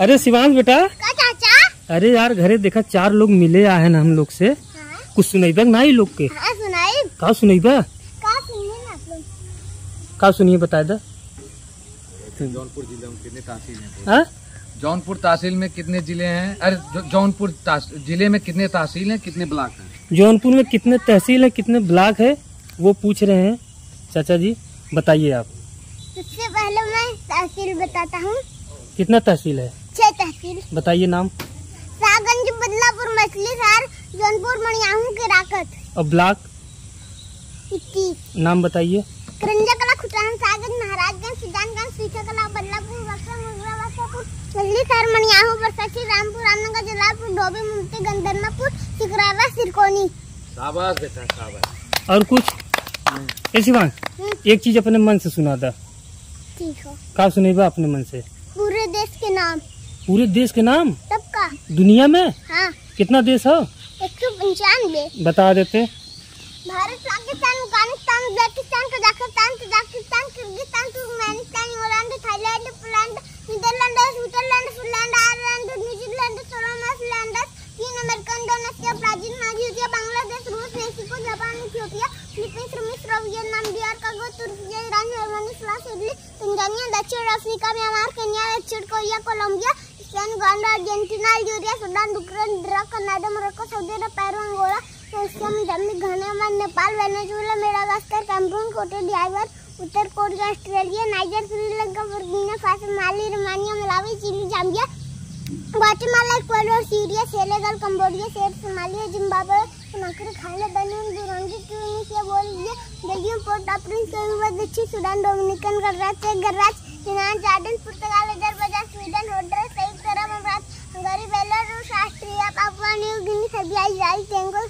अरे शिवांश बेटा, अरे यार घरे देखा चार लोग मिले आए ना हम लोग से। हाँ? कुछ सुनाइबा ना ई लोग के। हाँ, का सुनाइबा का सुनिए बताए दा। जौनपुर जिले में कितने तहसील हैं? जौनपुर तहसील में कितने जिले हैं? अरे जौनपुर जिले में कितने तहसील हैं, कितने ब्लॉक हैं? जौनपुर में कितने तहसील हैं, कितने ब्लॉक है, वो पूछ रहे हैं चाचा जी, बताइए आप। सबसे पहले मैं तहसील बताता हूँ। कितना तहसील है? 6 तहसील। बताइए नाम। शाहगंज, बदलापुर, मछलीशहर, जौनपुर, मणियाहू, केराकत। और ब्लॉक? 21। नाम बताइए। करंजा कला, खुटान, सागर, महाराजगंज, सुजानगंज, सीसा कला, बदलापुर, बक्सर, मुगरा, बक्सापुर, मछलीशहर, मणियाहू, बरसाती, रामपुर, रामनगर, जलालपुर, ढोबी, मुमती, गंधर्मापुर, सिकरारा, सिरकोनी। शाबाश बेटा, शाबाश। और कुछ? ऐसी बात एक चीज अपने मन से सुना था। ठीक है, क्या सुनेगा अपने मन से? पूरे देश के नाम। पूरे देश के नाम सबका? दुनिया में? हाँ। कितना देश हो? 195। बता देते। Bharat, Pakistan, Afghanistan, Uzbekistan, Kazakhstan, Tajikistan, Kyrgyzstan, Turkmenistan, New Zealand, Thailand, Poland, Netherlands, Switzerland, Finland, Ireland, New Zealand, Solomon Islands, चीन, America, Indonesia, Brazil, Nigeria, Bangladesh, रूस, मेक्सिको, जापान, इथियोपिया, फिलीपींस, रूस, वियतनाम, डीआरकागो, तुर्की, Iran, Germany, France, Italy, Tanzania, दक्षिण अफ्रीका, म्यांमार, केन्या, दक्षिण Korea, Colombia, Spain, Uganda, Argentina, Algeria, Sudan, Ukraine, Iraq, Canada, Morocco, Saudi अरब, Peru, Angola, Ghana, Nepal, Venezuela, Madagascar, Cameroon, Cote d'Ivoire, उत्तर Korea, Australia, Niger, Sri Lanka, Burkina Faso, Mali, Romania, Malawi, Chile, Zambia, Guatemala, Ecuador, Syria, Senegal, Cambodia, Seychelles, Somalia, Zimbabwe, Thailand, Benin, Burundi, Tunisia, Bolivia, Belgium, Port au Prince, Cuba, दक्षिण Sudan, Dominican गणराज्य, यूनान, Jordan, पुर्तगाल, Azerbaijan, Sweden, Honduras, संयुक्त अरब अमीरात, Hungary, Belarus, Austria, Papua New Guinea, Serbia, Israel, Togo,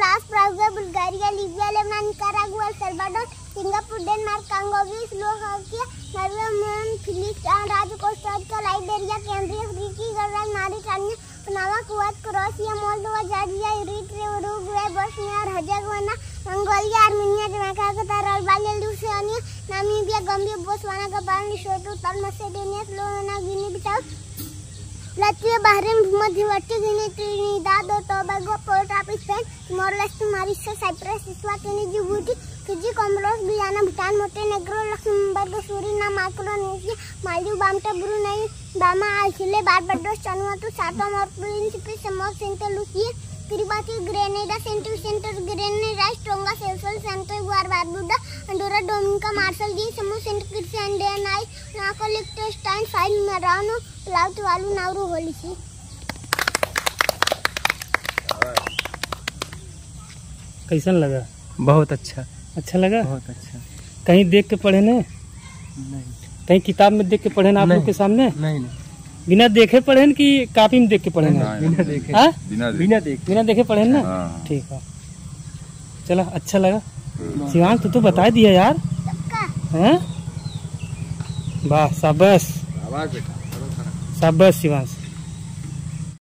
Laos, Brazil, Bulgaria, Libya, Lebanon, Nicaragua, El Salvador, Singapore, Denmark, कांगोवी, Slovakia, Norway, Philippines, राज्य Costa Rica, Liberia, Cambria, अफ्रीकी गणराज्य, Mauritania, Panama, Kuwait, Croatia, Moldova, Georgia, Eritrea, Uruguay, Bosnia और Herzegovina, Mongolia, Armenia, Jamaica, Qatar, Albania, Lithuania, Namibia, Gambia, Botswana, Gabon, Lesotho, उत्तर Macedonia, Slovenia, Guinea Bissau, Latvia, Bahrain, भूमध्य Guinea, Trinidad और Tobago, Port of Spain, मॉरलेस्ट, Mauritius, Cyprus, Eswatini, Djibouti, Fiji, Comoros, Guyana, Bhutan, Montenegro, Luxembourg, Suriname, Micronesia, Maldives, बामटा, Brunei, बामा, Iceland, Barbados, Vanuatu, Santo Principe, Samoa, Saint Lucia, Kiribati, Grenada, Saint Vincent, Grenada, Tonga, Seychelles, Antigua, Barbuda, Andorra, Dominica, Marshall द्वीप समूह, Saint Kitts and islands, नाको, लिechtenstein, फाइन, मरानो, लाउट वालू, नाउरू, होली सी। कैसा लगा? बहुत अच्छा। अच्छा लगा? बहुत अच्छा। कहीं देख के पढ़े ने? नहीं। कहीं किताब में देख के पढ़े ना आप लोग के सामने? नहीं नहीं। बिना देखे पढ़े न कि कॉपी में देख के पढ़े ना? बिना देखे। हाँ? बिना देखे पढ़े ना? ठीक है, चला अच्छा लगा। शिवांश तू तो बता दिया यार। वाह शाबाश, शाबाश शिवांश।